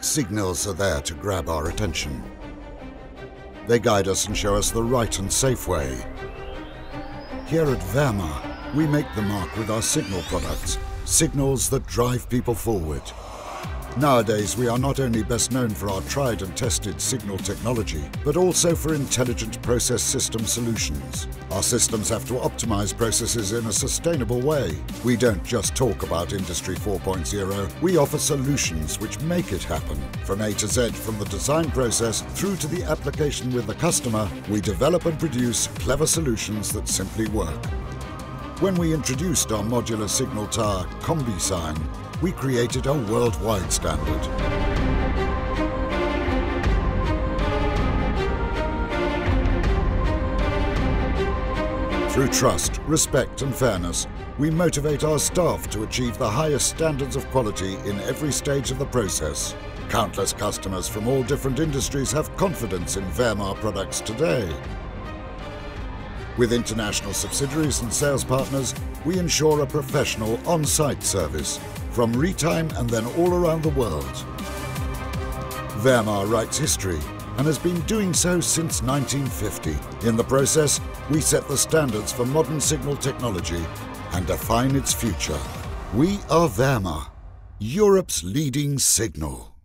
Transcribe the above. Signals are there to grab our attention. They guide us and show us the right and safe way. Here at WERMA, we make the mark with our signal products, signals that drive people forward. Nowadays, we are not only best known for our tried and tested signal technology, but also for intelligent process system solutions. Our systems have to optimize processes in a sustainable way. We don't just talk about Industry 4.0, we offer solutions which make it happen. From A to Z, from the design process through to the application with the customer, we develop and produce clever solutions that simply work. When we introduced our modular signal tower, CombiSign, we created a worldwide standard. Through trust, respect and fairness, we motivate our staff to achieve the highest standards of quality in every stage of the process. Countless customers from all different industries have confidence in WERMA products today. With international subsidiaries and sales partners, we ensure a professional on-site service from Retime and then all around the world. WERMA writes history and has been doing so since 1950. In the process, we set the standards for modern signal technology and define its future. We are WERMA, Europe's leading signal.